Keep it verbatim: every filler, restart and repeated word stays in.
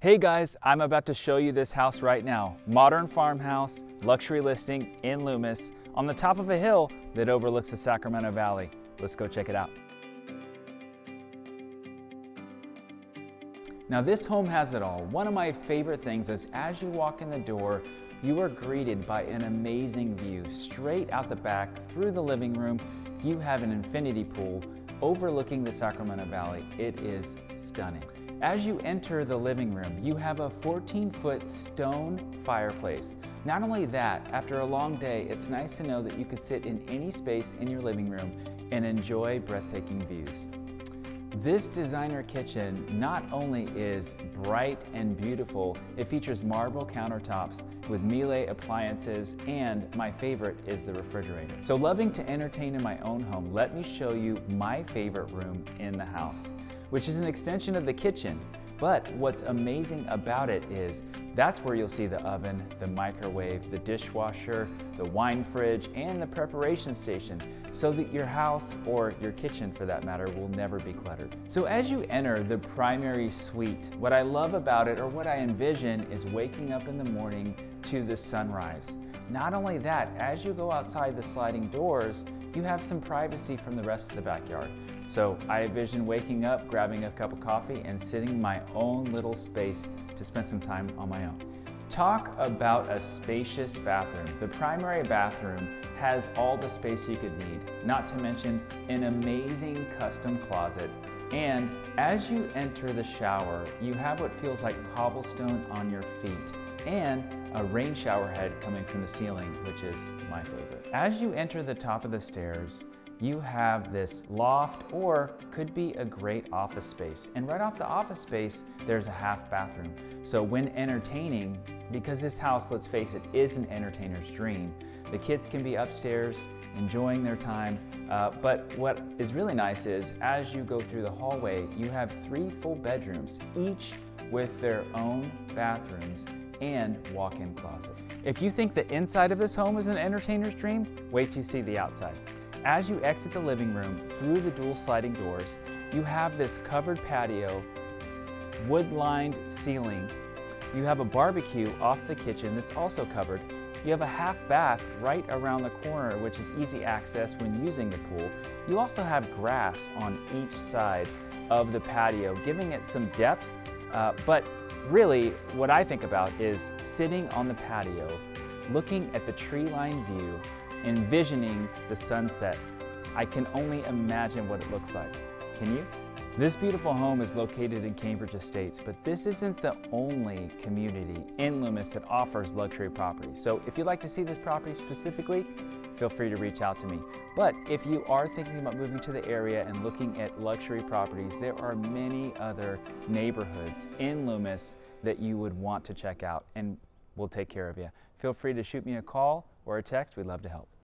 Hey guys, I'm about to show you this house right now. Modern farmhouse, luxury listing in Loomis on the top of a hill that overlooks the Sacramento Valley. Let's go check it out. Now this home has it all. One of my favorite things is as you walk in the door, you are greeted by an amazing view. Straight out the back through the living room, you have an infinity pool overlooking the Sacramento Valley. It is stunning. As you enter the living room, you have a fourteen foot stone fireplace. Not only that, after a long day, it's nice to know that you can sit in any space in your living room and enjoy breathtaking views. This designer kitchen not only is bright and beautiful, it features marble countertops with Miele appliances, and my favorite is the refrigerator. So loving to entertain in my own home, let me show you my favorite room in the house, which is an extension of the kitchen. But what's amazing about it is that's where you'll see the oven, the microwave, the dishwasher, the wine fridge, and the preparation station, so that your house, or your kitchen for that matter, will never be cluttered. So as you enter the primary suite, what I love about it, or what I envision, is waking up in the morning to the sunrise. Not only that, as you go outside the sliding doors, you have some privacy from the rest of the backyard. So I envision waking up, grabbing a cup of coffee, and sitting in my own little space to spend some time on my own. Talk about a spacious bathroom. The primary bathroom has all the space you could need, not to mention an amazing custom closet. And as you enter the shower, you have what feels like cobblestone on your feet, and a rain shower head coming from the ceiling, which is my favorite. As you enter the top of the stairs, you have this loft, or could be a great office space. And right off the office space, there's a half bathroom. So when entertaining, because this house, let's face it, is an entertainer's dream, the kids can be upstairs enjoying their time. Uh, but what is really nice is as you go through the hallway, you have three full bedrooms, each with their own bathrooms and walk-in closet. If you think the inside of this home is an entertainer's dream, wait till you see the outside. As you exit the living room through the dual sliding doors, you have this covered patio, wood-lined ceiling. You have a barbecue off the kitchen that's also covered. You have a half bath right around the corner, which is easy access when using the pool. You also have grass on each side of the patio, giving it some depth, uh, but really, what I think about is sitting on the patio, looking at the tree-lined view, envisioning the sunset. I can only imagine what it looks like. Can you? This beautiful home is located in Cambridge Estates, but this isn't the only community in Loomis that offers luxury properties. So if you'd like to see this property specifically, feel free to reach out to me. But if you are thinking about moving to the area and looking at luxury properties, there are many other neighborhoods in Loomis that you would want to check out, and we'll take care of you. Feel free to shoot me a call or a text. We'd love to help.